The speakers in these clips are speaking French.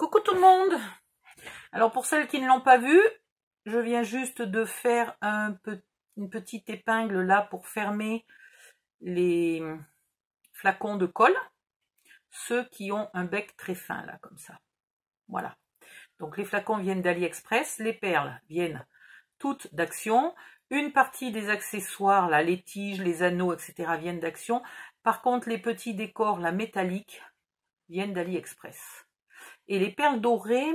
Coucou tout le monde. Alors pour celles qui ne l'ont pas vu, je viens juste de faire une petite épingle là pour fermer les flacons de colle, ceux qui ont un bec très fin là comme ça. Voilà. Donc les flacons viennent d'AliExpress, les perles viennent toutes d'Action, une partie des accessoires là, les tiges, les anneaux, etc. viennent d'Action. Par contre les petits décors là métalliques viennent d'AliExpress. Et les perles dorées,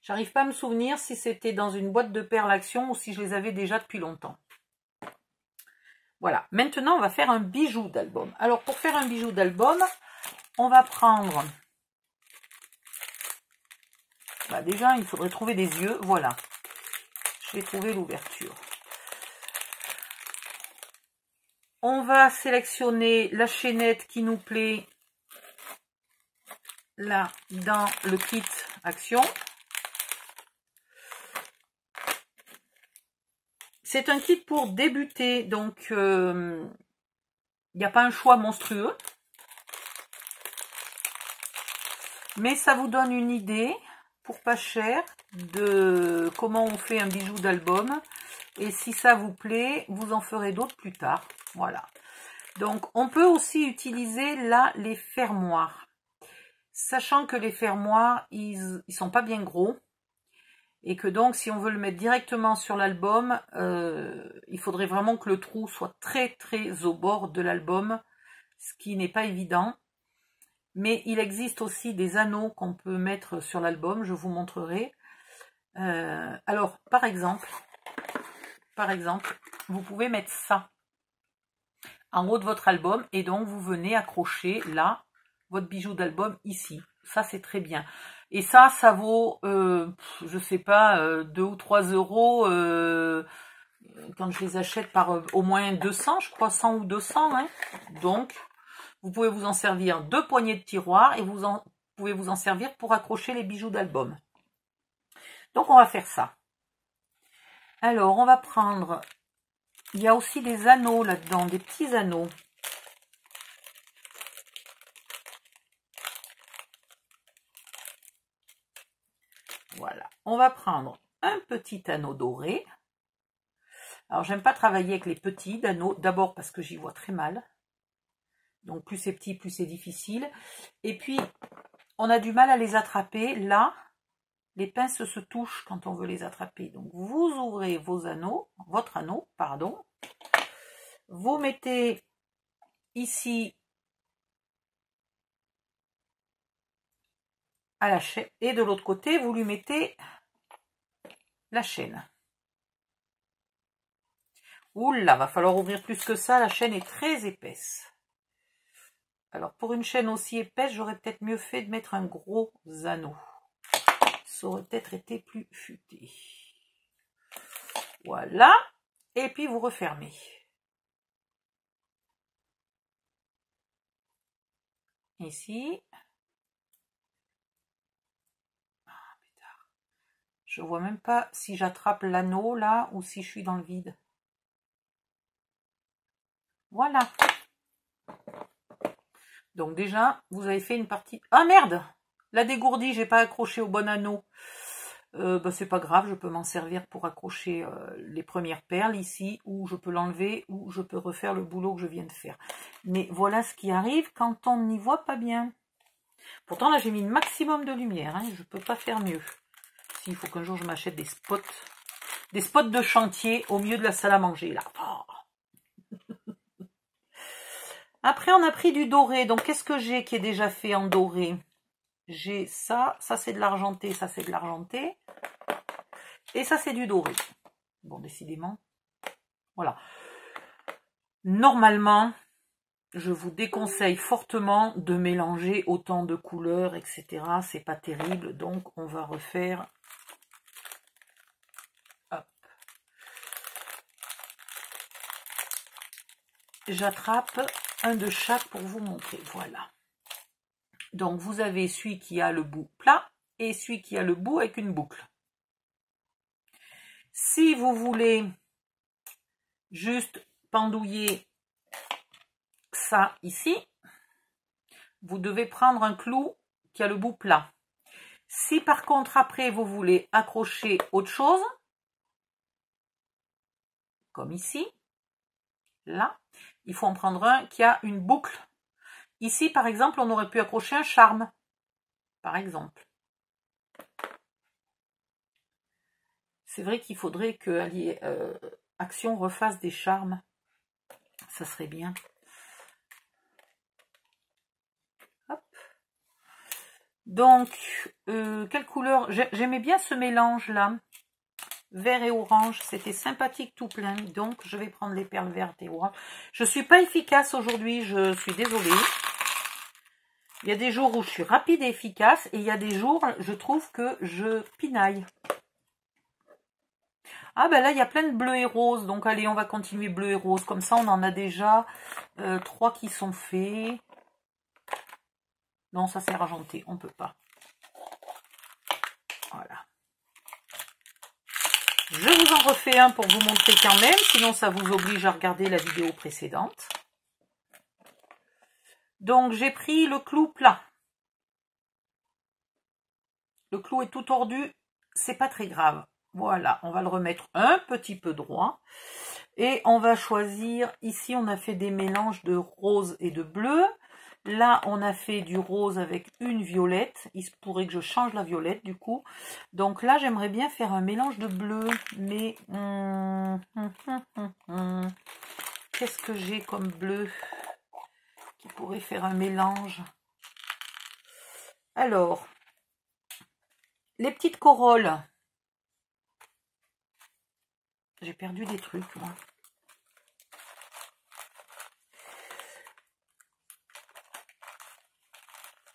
j'arrive pas à me souvenir si c'était dans une boîte de perles Action ou si je les avais déjà depuis longtemps. Voilà, maintenant on va faire un bijou d'album. Alors pour faire un bijou d'album, on va prendre... Bah déjà, il faudrait trouver des yeux, voilà. Je vais trouver l'ouverture. On va sélectionner la chaînette qui nous plaît, là, dans le kit Action. C'est un kit pour débuter, donc il n'y a pas un choix monstrueux. Mais ça vous donne une idée, pour pas cher, de comment on fait un bijou d'album. Et si ça vous plaît, vous en ferez d'autres plus tard. Voilà. Donc, on peut aussi utiliser, là, les fermoirs. Sachant que les fermoirs, ils sont pas bien gros. Et que donc, si on veut le mettre directement sur l'album, il faudrait vraiment que le trou soit très, très au bord de l'album. Ce qui n'est pas évident. Mais il existe aussi des anneaux qu'on peut mettre sur l'album, je vous montrerai. Alors, par exemple, vous pouvez mettre ça en haut de votre album et donc vous venez accrocher là, votre bijou d'album ici. Ça, c'est très bien. Et ça, ça vaut, je sais pas, 2 ou 3 euros quand je les achète par au moins 200, je crois, 100 ou 200. Hein. Donc... vous pouvez vous en servir 2 poignées de tiroir et vous pouvez vous en servir pour accrocher les bijoux d'album. Donc on va faire ça. Alors on va prendre, il y a aussi des anneaux là-dedans, des petits anneaux. Voilà, on va prendre un petit anneau doré. Alors j'aime pas travailler avec les petits anneaux, d'abord parce que j'y vois très mal. Donc plus c'est petit, plus c'est difficile. Et puis, on a du mal à les attraper. Là, les pinces se touchent quand on veut les attraper. Donc vous ouvrez vos anneaux, votre anneau, pardon. Vous mettez ici à la chaîne. Et de l'autre côté, vous lui mettez la chaîne. Oula, va falloir ouvrir plus que ça. La chaîne est très épaisse. Alors, pour une chaîne aussi épaisse, j'aurais peut-être mieux fait de mettre un gros anneau. Ça aurait peut-être été plus futé. Voilà. Et puis, vous refermez. Ici. Ah, pétard. Je vois même pas si j'attrape l'anneau, là, ou si je suis dans le vide. Voilà. Donc déjà, vous avez fait une partie... Ah merde! La dégourdie, j'ai pas accroché au bon anneau. Bah, c'est pas grave, je peux m'en servir pour accrocher les premières perles ici, ou je peux l'enlever, ou je peux refaire le boulot que je viens de faire. Mais voilà ce qui arrive quand on n'y voit pas bien. Pourtant là, j'ai mis le maximum de lumière, hein, je peux pas faire mieux. S'il faut qu'un jour je m'achète des spots de chantier au milieu de la salle à manger, là. Oh. Après, on a pris du doré. Donc, qu'est-ce que j'ai qui est déjà fait en doré? J'ai ça. Ça, c'est de l'argenté. Ça, c'est de l'argenté. Et ça, c'est du doré. Bon, décidément. Voilà. Normalement, je vous déconseille fortement de mélanger autant de couleurs, etc. C'est pas terrible. Donc, on va refaire... Hop. J'attrape... un de chaque pour vous montrer, voilà. Donc vous avez celui qui a le bout plat et celui qui a le bout avec une boucle. Si vous voulez juste pendouiller ça ici, vous devez prendre un clou qui a le bout plat. Si par contre après vous voulez accrocher autre chose, comme ici, là, il faut en prendre un qui a une boucle. Ici par exemple on aurait pu accrocher un charme, par exemple. C'est vrai qu'il faudrait que Action refasse des charmes, ça serait bien. Hop. Donc, quelle couleur? J'aimais bien ce mélange là, vert et orange, c'était sympathique tout plein. Donc je vais prendre les perles vertes et orange. Je suis pas efficace aujourd'hui, je suis désolée. Il y a des jours où je suis rapide et efficace, et il y a des jours, je trouve que je pinaille. Ah ben là, il y a plein de bleus et roses. Donc allez, on va continuer bleu et rose. Comme ça, on en a déjà 3 qui sont faits. Non, ça c'est argenté, on ne peut pas. Voilà. Je vous en refais un pour vous montrer quand même. Sinon, ça vous oblige à regarder la vidéo précédente. Donc, j'ai pris le clou plat. Le clou est tout tordu. C'est pas très grave. Voilà, on va le remettre un petit peu droit. Et on va choisir, ici on a fait des mélanges de rose et de bleu. Là, on a fait du rose avec une violette. Il se pourrait que je change la violette du coup. Donc là, j'aimerais bien faire un mélange de bleu. Mais qu'est-ce que j'ai comme bleu qui pourrait faire un mélange? Alors, les petites corolles. J'ai perdu des trucs, moi.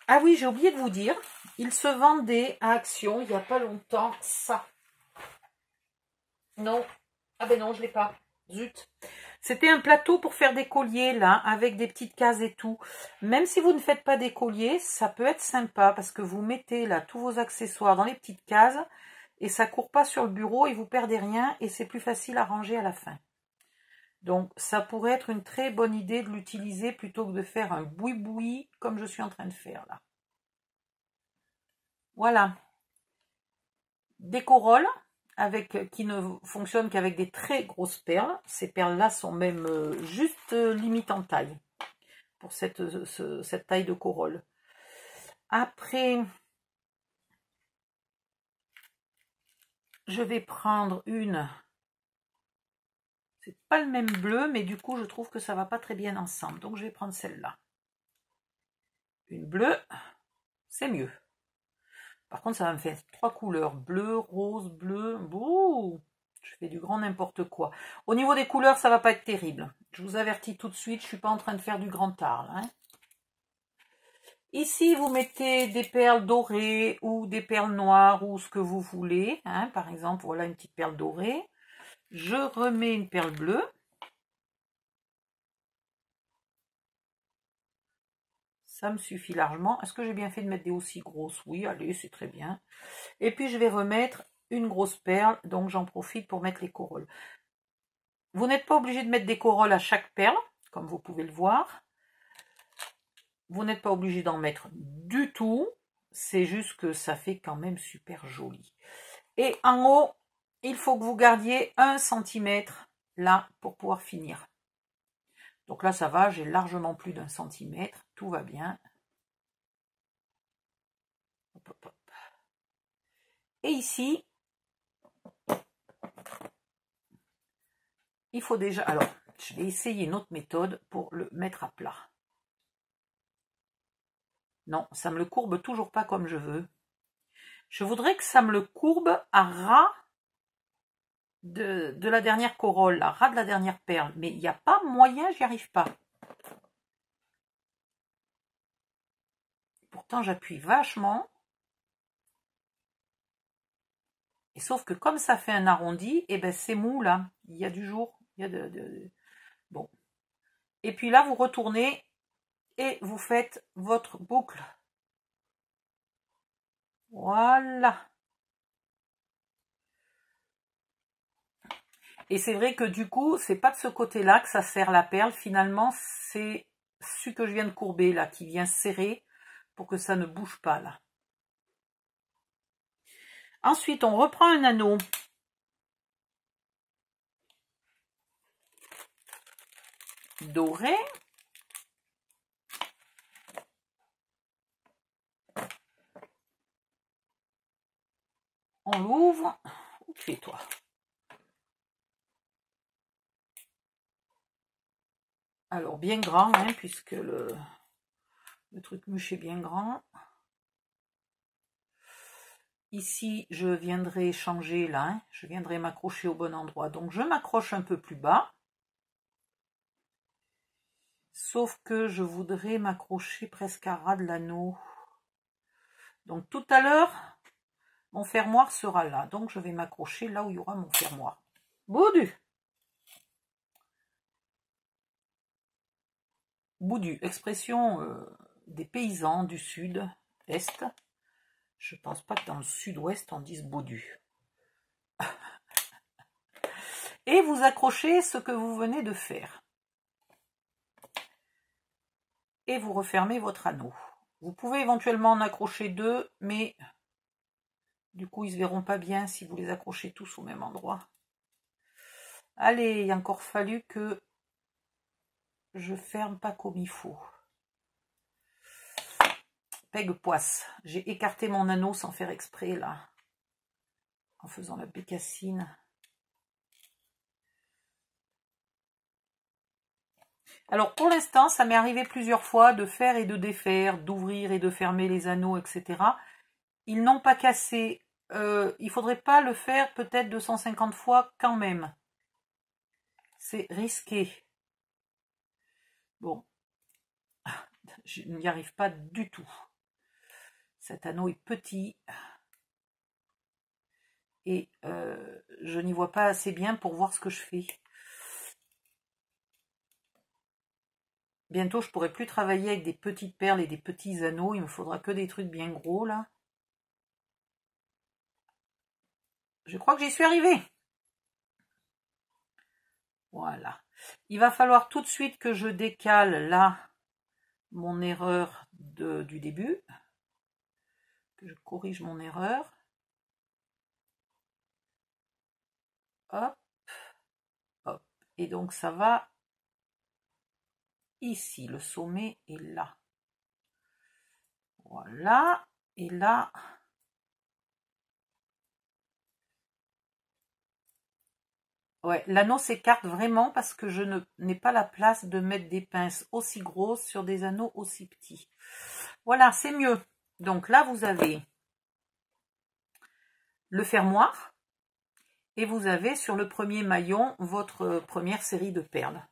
Ah oui, j'ai oublié de vous dire, ils se vendaient à Action il n'y a pas longtemps, ça. Non. Ah ben non, je ne l'ai pas. Zut. C'était un plateau pour faire des colliers, là, avec des petites cases et tout. Même si vous ne faites pas des colliers, ça peut être sympa, parce que vous mettez, là, tous vos accessoires dans les petites cases. Et ça ne court pas sur le bureau et vous perdez rien. Et c'est plus facile à ranger à la fin. Donc, ça pourrait être une très bonne idée de l'utiliser plutôt que de faire un boui-boui comme je suis en train de faire là. Voilà. Des corolles avec, qui ne fonctionnent qu'avec des très grosses perles. Ces perles-là sont même juste limite en taille pour cette taille de corolle. Après... je vais prendre une, c'est pas le même bleu, mais du coup je trouve que ça va pas très bien ensemble, donc je vais prendre celle-là. Une bleue, c'est mieux. Par contre ça va me faire 3 couleurs, bleu, rose, bleu, bouh, je fais du grand n'importe quoi. Au niveau des couleurs ça va pas être terrible, je vous avertis tout de suite, je suis pas en train de faire du grand art là, hein. Ici, vous mettez des perles dorées ou des perles noires ou ce que vous voulez. Hein. Par exemple, voilà une petite perle dorée. Je remets une perle bleue. Ça me suffit largement. Est-ce que j'ai bien fait de mettre des aussi grosses? Oui, allez, c'est très bien. Et puis, je vais remettre une grosse perle. Donc, j'en profite pour mettre les corolles. Vous n'êtes pas obligé de mettre des corolles à chaque perle, comme vous pouvez le voir. Vous n'êtes pas obligé d'en mettre du tout. C'est juste que ça fait quand même super joli. Et en haut, il faut que vous gardiez 1 cm là pour pouvoir finir. Donc là, ça va. J'ai largement plus d'un centimètre. Tout va bien. Hop, hop, hop. Et ici, il faut déjà... alors, je vais essayer une autre méthode pour le mettre à plat. Non, ça me le courbe toujours pas comme je veux. Je voudrais que ça me le courbe à ras de la dernière corolle, à ras de la dernière perle. Mais il n'y a pas moyen, j'y arrive pas. Pourtant, j'appuie vachement. Et sauf que comme ça fait un arrondi, eh ben c'est mou là. Il y a du jour. Il y a Bon. Et puis là, vous retournez... et vous faites votre boucle. Voilà. Et c'est vrai que du coup, c'est pas de ce côté-là que ça serre la perle. Finalement, c'est ce que je viens de courber là, qui vient serrer pour que ça ne bouge pas là. Ensuite, on reprend un anneau. Doré. On l'ouvre. Où tu es, toi? Alors, bien grand, hein, puisque le truc mûché est bien grand. Ici, je viendrai changer, là, hein, je viendrai m'accrocher au bon endroit. Donc, je m'accroche un peu plus bas. Sauf que je voudrais m'accrocher presque à ras de l'anneau. Donc, tout à l'heure, mon fermoir sera là. Donc, je vais m'accrocher là où il y aura mon fermoir. Boudu! Boudu, expression des paysans du sud-est. Je pense pas que dans le sud-ouest on dise boudu. Et vous accrochez ce que vous venez de faire. Et vous refermez votre anneau. Vous pouvez éventuellement en accrocher deux, mais du coup ils se verront pas bien si vous les accrochez tous au même endroit. Allez, il a encore fallu que je ferme pas comme il faut. Peg poisse. J'ai écarté mon anneau sans faire exprès, là. En faisant la bécassine. Alors, pour l'instant, ça m'est arrivé plusieurs fois de faire et de défaire, d'ouvrir et de fermer les anneaux, etc. Ils n'ont pas cassé. Il ne faudrait pas le faire peut-être 250 fois quand même. C'est risqué. Bon, je n'y arrive pas du tout. Cet anneau est petit et je n'y vois pas assez bien pour voir ce que je fais. Bientôt, je ne pourrai plus travailler avec des petites perles et des petits anneaux. Il ne me faudra que des trucs bien gros, là. Je crois que j'y suis arrivée. Voilà. Il va falloir tout de suite que je décale là mon erreur du début, que je corrige mon erreur. Hop, hop. Et donc ça va ici, le sommet est là. Voilà, et là... Ouais, l'anneau s'écarte vraiment parce que je n'ai pas la place de mettre des pinces aussi grosses sur des anneaux aussi petits. Voilà, c'est mieux. Donc là, vous avez le fermoir et vous avez sur le premier maillon votre première série de perles.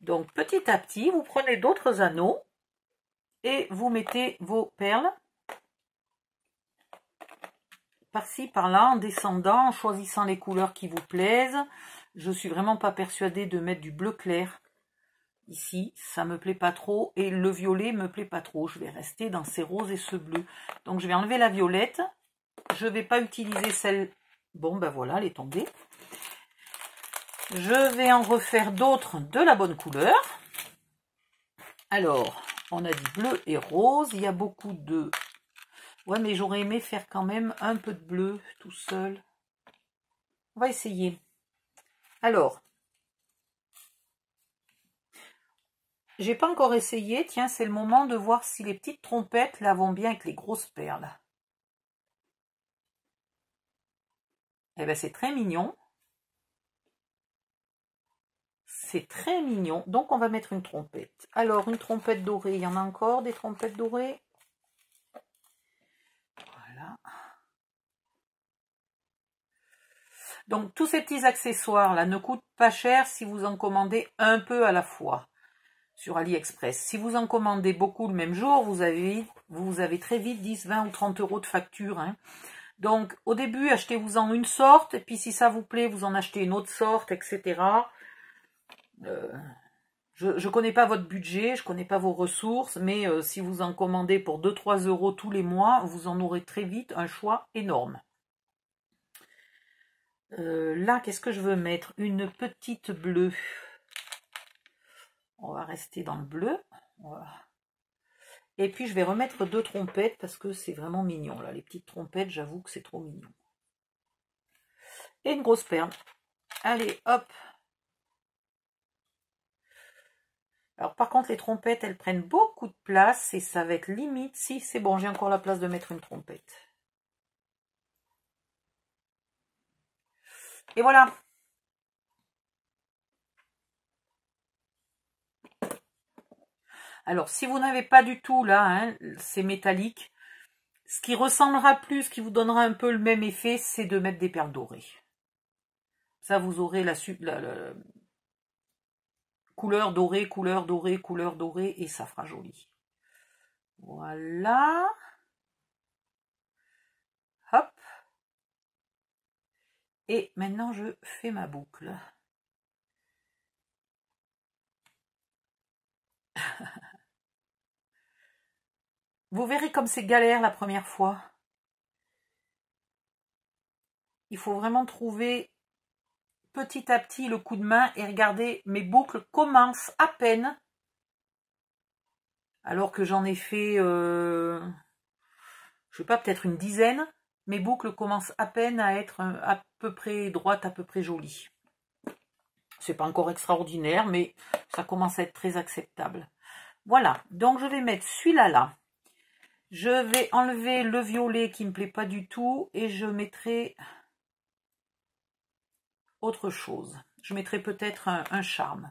Donc petit à petit, vous prenez d'autres anneaux et vous mettez vos perles par-ci, par-là, en descendant, en choisissant les couleurs qui vous plaisent. Je suis vraiment pas persuadée de mettre du bleu clair ici, ça me plaît pas trop, et le violet me plaît pas trop. Je vais rester dans ces roses et ce bleu. Donc je vais enlever la violette, je vais pas utiliser celle... Bon ben voilà, elle est tombée. Je vais en refaire d'autres de la bonne couleur. Alors, on a dit bleu et rose, il y a beaucoup de... Ouais, mais j'aurais aimé faire quand même un peu de bleu tout seul. On va essayer. Alors, j'ai pas encore essayé. Tiens, c'est le moment de voir si les petites trompettes là vont bien avec les grosses perles. Eh bien, c'est très mignon. C'est très mignon. Donc, on va mettre une trompette. Alors, une trompette dorée. Il y en a encore des trompettes dorées? Donc tous ces petits accessoires là ne coûtent pas cher si vous en commandez un peu à la fois sur AliExpress. Si vous en commandez beaucoup le même jour, vous avez très vite 10, 20 ou 30 euros de facture, hein. Donc au début, achetez-vous-en une sorte, et puis si ça vous plaît, vous en achetez une autre sorte, etc. Je connais pas votre budget, je connais pas vos ressources, mais si vous en commandez pour 2-3 euros tous les mois, vous en aurez très vite un choix énorme. Là, qu'est-ce que je veux mettre? Une petite bleue. On va rester dans le bleu. Voilà. Et puis je vais remettre 2 trompettes parce que c'est vraiment mignon là, les petites trompettes, j'avoue que c'est trop mignon. Et une grosse perle. Allez, hop. Alors par contre les trompettes, elles prennent beaucoup de place et ça va être limite. Si c'est bon, j'ai encore la place de mettre une trompette. Et voilà. Alors, si vous n'avez pas du tout, là, hein, c'est métallique, ce qui ressemblera plus, ce qui vous donnera un peu le même effet, c'est de mettre des perles dorées. Ça, vous aurez la couleur dorée, couleur dorée, couleur dorée, et ça fera joli. Voilà. Hop. Et maintenant, je fais ma boucle. Vous verrez comme c'est galère la première fois. Il faut vraiment trouver petit à petit le coup de main et regardez, mes boucles commencent à peine. Alors que j'en ai fait, je sais pas, peut-être une dizaine. Mes boucles commencent à peine à être à peu près droites, à peu près jolies. C'est pas encore extraordinaire, mais ça commence à être très acceptable. Voilà, donc je vais mettre celui-là là. Je vais enlever le violet qui ne me plaît pas du tout et je mettrai autre chose. Je mettrai peut-être un charme.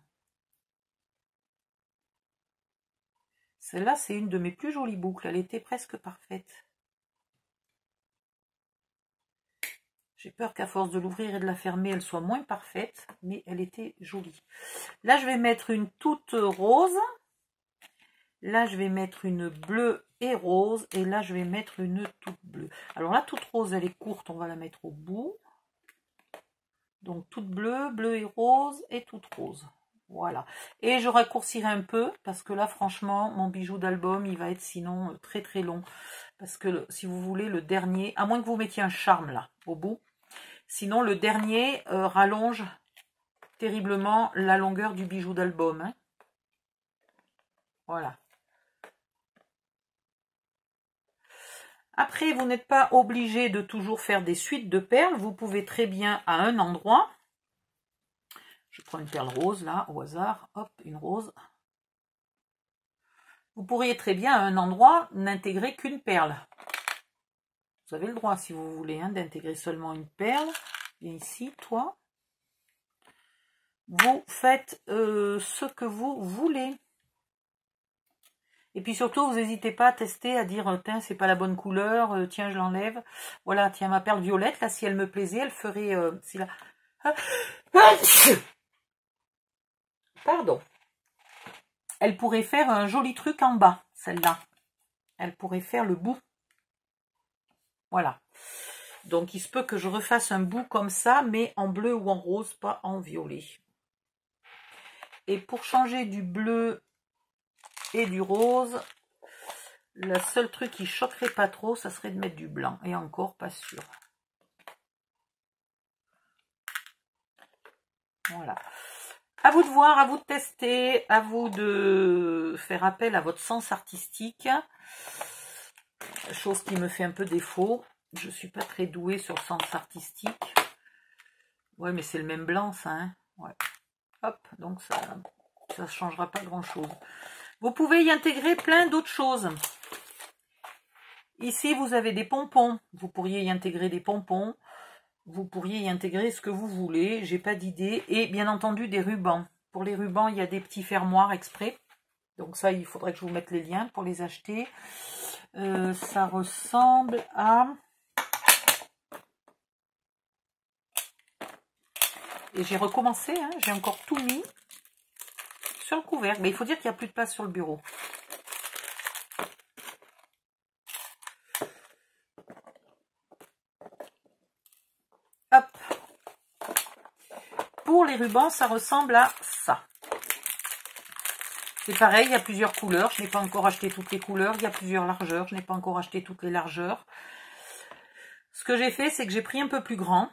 Celle-là, c'est une de mes plus jolies boucles. Elle était presque parfaite. J'ai peur qu'à force de l'ouvrir et de la fermer, elle soit moins parfaite, mais elle était jolie. Là, je vais mettre une toute rose. Là, je vais mettre une bleue et rose. Et là, je vais mettre une toute bleue. Alors là, toute rose, elle est courte. On va la mettre au bout. Donc, toute bleue, bleu et rose et toute rose. Voilà. Et je raccourcirai un peu parce que là, franchement, mon bijou d'album, il va être sinon très très long. Parce que, si vous voulez, le dernier, à moins que vous mettiez un charme là, au bout. Sinon, le dernier rallonge terriblement la longueur du bijou d'album. Hein. Voilà. Après, vous n'êtes pas obligé de toujours faire des suites de perles. Vous pouvez très bien à un endroit. Je prends une perle rose, là, au hasard. Hop, une rose. Vous pourriez très bien à un endroit n'intégrer qu'une perle. Vous avez le droit, si vous voulez, hein, d'intégrer seulement une perle. Et ici, toi, vous faites ce que vous voulez. Et puis surtout, vous n'hésitez pas à tester, à dire, tiens, c'est pas la bonne couleur, tiens, je l'enlève. Voilà, tiens, ma perle violette, là, si elle me plaisait, elle ferait... si là... Pardon. Elle pourrait faire un joli truc en bas, celle-là. Elle pourrait faire le bout. Voilà. Donc, il se peut que je refasse un bout comme ça, mais en bleu ou en rose, pas en violet. Et pour changer du bleu... et du rose, le seul truc qui choquerait pas trop, ça serait de mettre du blanc. Et encore, pas sûr. Voilà. À vous de voir, à vous de tester, à vous de faire appel à votre sens artistique. Chose qui me fait un peu défaut. Je suis pas très douée sur le sens artistique. Ouais, mais c'est le même blanc, ça. Hein, ouais. Hop, donc ça ne changera pas grand-chose. Vous pouvez y intégrer plein d'autres choses. Ici, vous avez des pompons. Vous pourriez y intégrer des pompons. Vous pourriez y intégrer ce que vous voulez. J'ai pas d'idée. Et bien entendu, des rubans. Pour les rubans, il y a des petits fermoirs exprès. Donc ça, il faudrait que je vous mette les liens pour les acheter. Ça ressemble à... Et j'ai recommencé, hein, j'ai encore tout mis. Sur le couvercle, mais il faut dire qu'il n'y a plus de place sur le bureau. Hop. Pour les rubans, ça ressemble à ça. C'est pareil, il y a plusieurs couleurs. Je n'ai pas encore acheté toutes les couleurs. Il y a plusieurs largeurs. Je n'ai pas encore acheté toutes les largeurs. Ce que j'ai fait, c'est que j'ai pris un peu plus grand.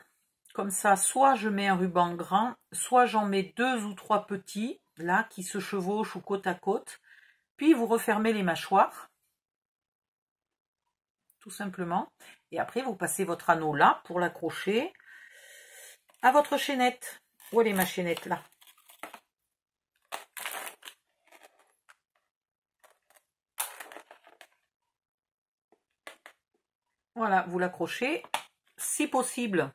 Comme ça, soit je mets un ruban grand, soit j'en mets 2 ou 3 petits. Là, qui se chevauchent ou côte à côte. Puis, vous refermez les mâchoires. tout simplement. Et après, vous passez votre anneau là pour l'accrocher à votre chaînette. Où elle est ma chaînette là? Voilà, vous l'accrochez, si possible,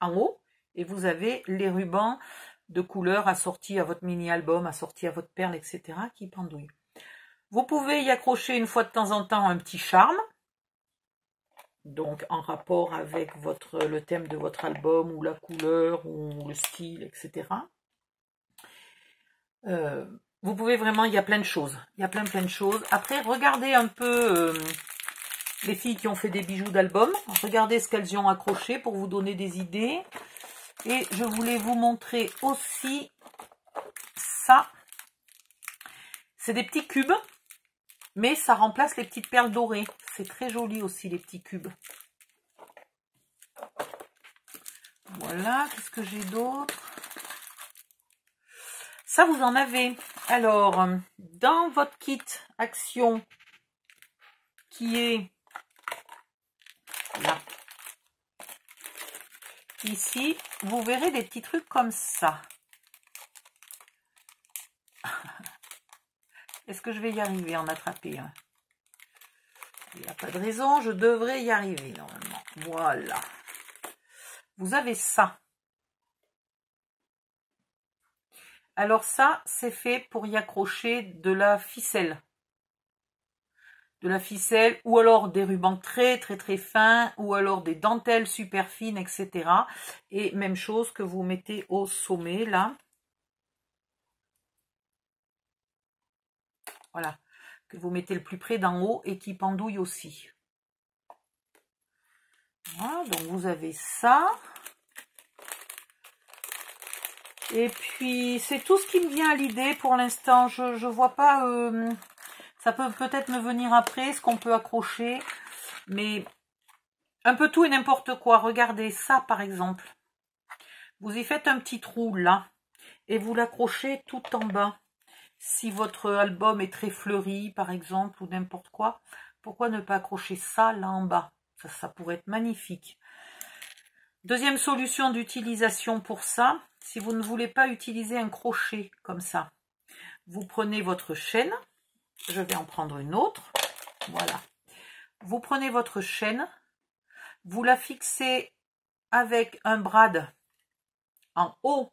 en haut. Et vous avez les rubans de couleurs assortis à votre mini-album, assortis à votre perle, etc. qui pendouillent. Vous pouvez y accrocher une fois de temps en temps un petit charme. Donc en rapport avec le thème de votre album, ou la couleur, ou le style, etc. Vous pouvez vraiment, il y a plein de choses. Il y a plein de choses. Après, regardez un peu les filles qui ont fait des bijoux d'album. Regardez ce qu'elles y ont accroché pour vous donner des idées. Et je voulais vous montrer aussi ça. C'est des petits cubes, mais ça remplace les petites perles dorées. C'est très joli aussi, les petits cubes. Voilà, qu'est-ce que j'ai d'autre? Ça, vous en avez. Alors, dans votre kit action, qui est là, ici, vous verrez des petits trucs comme ça. Est-ce que je vais y arriver à en attraper un? Il n'y a pas de raison, je devrais y arriver normalement. Voilà. Vous avez ça. Alors ça, c'est fait pour y accrocher de la ficelle. De la ficelle, ou alors des rubans très fins, ou alors des dentelles super fines, etc. Et même chose que vous mettez au sommet, là. Voilà, que vous mettez le plus près d'en haut et qui pendouille aussi. Voilà, donc vous avez ça. Et puis, c'est tout ce qui me vient à l'idée pour l'instant. Je vois pas... ça peut peut-être me venir après, ce qu'on peut accrocher. Mais un peu tout et n'importe quoi. Regardez ça, par exemple. Vous y faites un petit trou, là. Et vous l'accrochez tout en bas. Si votre album est très fleuri, par exemple, ou n'importe quoi, pourquoi ne pas accrocher ça, là, en bas? Ça pourrait être magnifique. Deuxième solution d'utilisation pour ça, si vous ne voulez pas utiliser un crochet comme ça, vous prenez votre chaîne. Je vais en prendre une autre. Voilà. Vous prenez votre chaîne, vous la fixez avec un brad en haut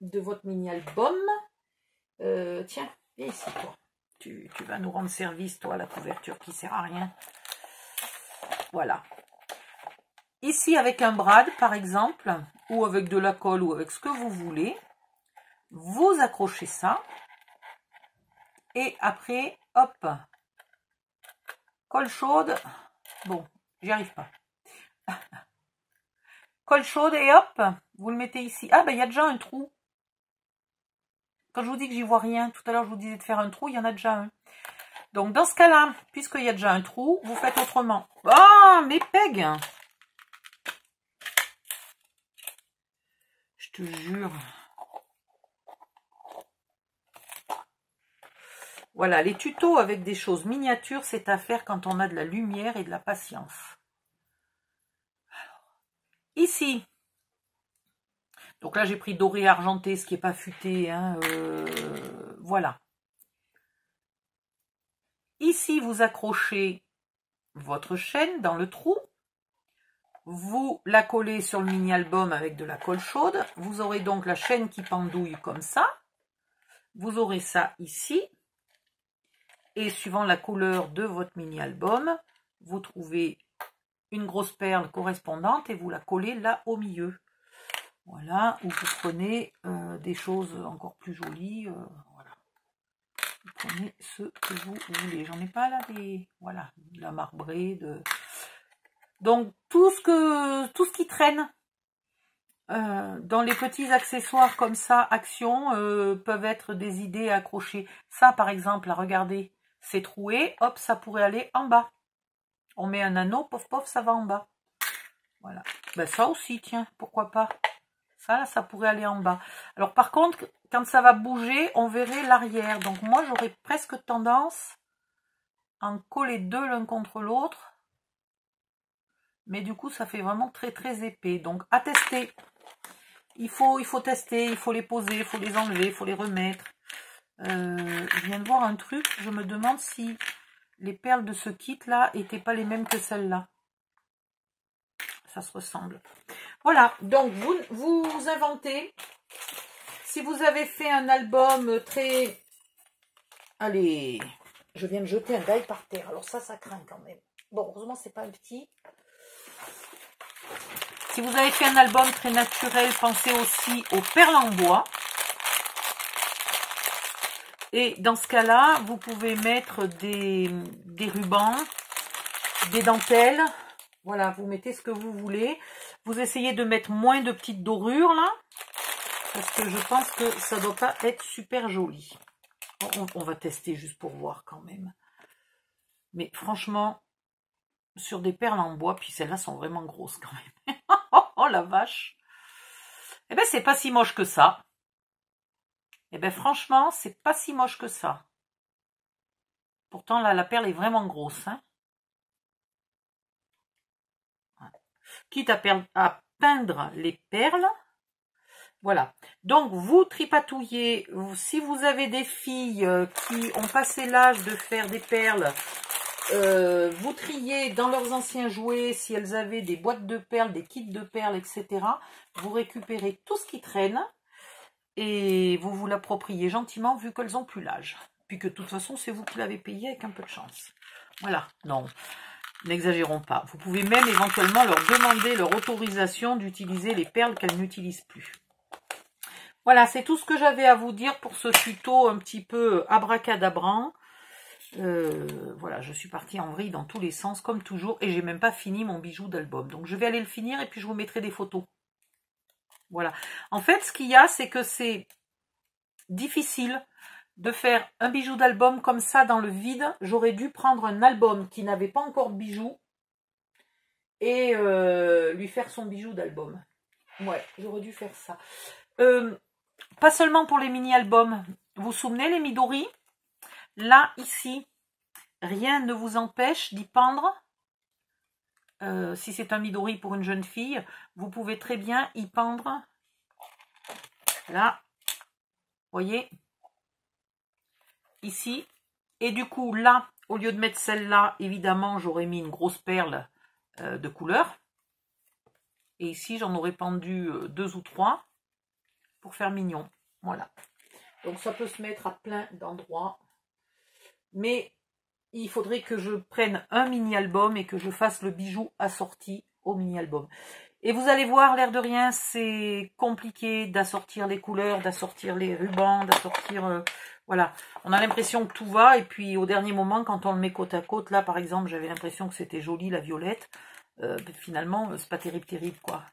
de votre mini-album. Tiens, viens ici, toi. Tu vas nous rendre service, toi, la couverture qui sert à rien. Voilà. Ici, avec un brad, par exemple, ou avec de la colle, ou avec ce que vous voulez, vous accrochez ça. Et après, hop, colle chaude. Bon, j'y arrive pas. Colle chaude et hop, vous le mettez ici. Ah, ben, il y a déjà un trou. Quand je vous dis que j'y vois rien, tout à l'heure, je vous disais de faire un trou, il y en a déjà un. Donc, dans ce cas-là, puisqu'il y a déjà un trou, vous faites autrement. Ah, mes pegs! Je te jure. Voilà, les tutos avec des choses miniatures, c'est à faire quand on a de la lumière et de la patience. Alors, ici, donc là j'ai pris doré argenté, ce qui n'est pas futé, hein, voilà. Ici, vous accrochez votre chaîne dans le trou, vous la collez sur le mini-album avec de la colle chaude, vous aurez donc la chaîne qui pendouille comme ça, vous aurez ça ici. Et suivant la couleur de votre mini-album, vous trouvez une grosse perle correspondante et vous la collez là au milieu. Voilà, ou vous prenez des choses encore plus jolies. Voilà. Vous prenez ce que vous voulez. J'en ai pas là des... Voilà, de la marbrée. Donc, tout ce qui traîne dans les petits accessoires comme ça, action, peuvent être des idées à accrocher. Ça, par exemple, là, regardez. C'est troué, hop, ça pourrait aller en bas. On met un anneau, pof, pof, ça va en bas. Voilà. Ben ça aussi, tiens, pourquoi pas. Ça, là, ça pourrait aller en bas. Alors, par contre, quand ça va bouger, on verrait l'arrière. Donc, moi, j'aurais presque tendance à en coller deux l'un contre l'autre Mais du coup, ça fait vraiment très très épais. Donc, à tester. Il faut tester, il faut les poser, il faut les enlever, il faut les remettre. Je viens de voir un truc. Je me demande si les perles de ce kit-là n'étaient pas les mêmes que celles-là. Ça se ressemble. Voilà. Donc, vous inventez. Si vous avez fait un album très... Allez, je viens de jeter un die par terre. Alors ça craint quand même. Bon, heureusement, c'est pas un petit... Si vous avez fait un album très naturel, pensez aussi aux perles en bois. Et dans ce cas-là, vous pouvez mettre des rubans, des dentelles. Voilà, vous mettez ce que vous voulez. Vous essayez de mettre moins de petites dorures, là. Parce que je pense que ça ne doit pas être super joli. On va tester juste pour voir quand même. Mais franchement, sur des perles en bois, puis celles-là sont vraiment grosses quand même. Oh la vache! Eh ben c'est pas si moche que ça. Eh ben franchement, c'est pas si moche que ça. Pourtant, là, la perle est vraiment grosse. Hein, ouais. Quitte à peindre les perles. Voilà. Donc, vous tripatouillez. Si vous avez des filles qui ont passé l'âge de faire des perles, vous triez dans leurs anciens jouets, si elles avaient des boîtes de perles, des kits de perles, etc. Vous récupérez tout ce qui traîne et vous vous l'appropriez gentiment vu qu'elles n'ont plus l'âge. Puis que de toute façon, c'est vous qui l'avez payé avec un peu de chance. Voilà, non, n'exagérons pas. Vous pouvez même éventuellement leur demander leur autorisation d'utiliser les perles qu'elles n'utilisent plus. Voilà, c'est tout ce que j'avais à vous dire pour ce tuto un petit peu abracadabrant. Voilà, je suis partie en vrille dans tous les sens comme toujours et j'ai même pas fini mon bijou d'album, donc je vais aller le finir et puis je vous mettrai des photos. Voilà, en fait ce qu'il y a, c'est que c'est difficile de faire un bijou d'album comme ça dans le vide. J'aurais dû prendre un album qui n'avait pas encore de bijoux et lui faire son bijou d'album. Ouais, j'aurais dû faire ça. Pas seulement pour les mini-albums, vous vous souvenez les Midori? Là, ici, rien ne vous empêche d'y pendre. Si c'est un Midori pour une jeune fille, vous pouvez très bien y pendre. Là, voyez, ici. Et du coup, là, au lieu de mettre celle-là, évidemment, j'aurais mis une grosse perle de couleur. Et ici, j'en aurais pendu 2 ou 3 pour faire mignon. Voilà. Donc, ça peut se mettre à plein d'endroits. Mais il faudrait que je prenne un mini-album et que je fasse le bijou assorti au mini-album. Et vous allez voir, l'air de rien, c'est compliqué d'assortir les couleurs, d'assortir les rubans, d'assortir... voilà, on a l'impression que tout va. Et puis au dernier moment, quand on le met côte à côte, là par exemple, j'avais l'impression que c'était joli, la violette. Finalement, c'est pas terrible, terrible, quoi.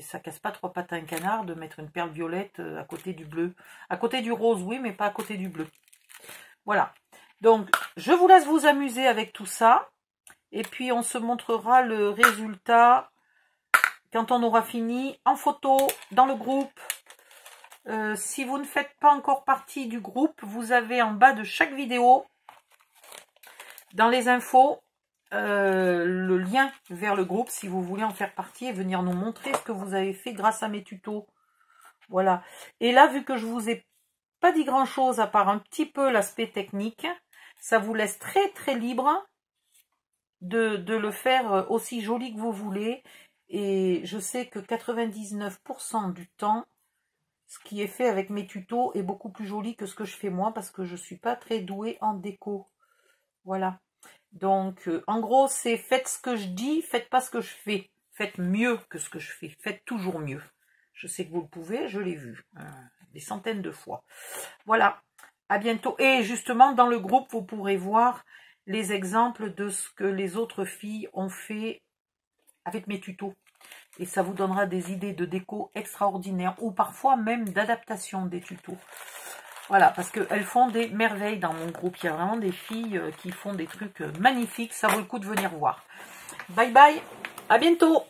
Ça casse pas 3 pattes à un canard de mettre une perle violette à côté du bleu. À côté du rose, oui, mais pas à côté du bleu. Voilà. Donc, je vous laisse vous amuser avec tout ça. Et puis, on se montrera le résultat quand on aura fini en photo, dans le groupe. Si vous ne faites pas encore partie du groupe, vous avez en bas de chaque vidéo, dans les infos, le lien vers le groupe si vous voulez en faire partie et venir nous montrer ce que vous avez fait grâce à mes tutos. Voilà. Et là, vu que je vous ai pas dit grand-chose à part un petit peu l'aspect technique, ça vous laisse très très libre de le faire aussi joli que vous voulez. Et je sais que 99% du temps, ce qui est fait avec mes tutos est beaucoup plus joli que ce que je fais moi, parce que je suis pas très douée en déco. Voilà. Donc, en gros, c'est faites ce que je dis, faites pas ce que je fais. Faites mieux que ce que je fais. Faites toujours mieux. Je sais que vous le pouvez, je l'ai vu. Des centaines de fois. Voilà, à bientôt. Et justement, dans le groupe, vous pourrez voir les exemples de ce que les autres filles ont fait avec mes tutos. Et ça vous donnera des idées de déco extraordinaires, ou parfois même d'adaptation des tutos. Voilà, parce qu'elles font des merveilles dans mon groupe. Il y a vraiment des filles qui font des trucs magnifiques. Ça vaut le coup de venir voir. Bye bye, à bientôt.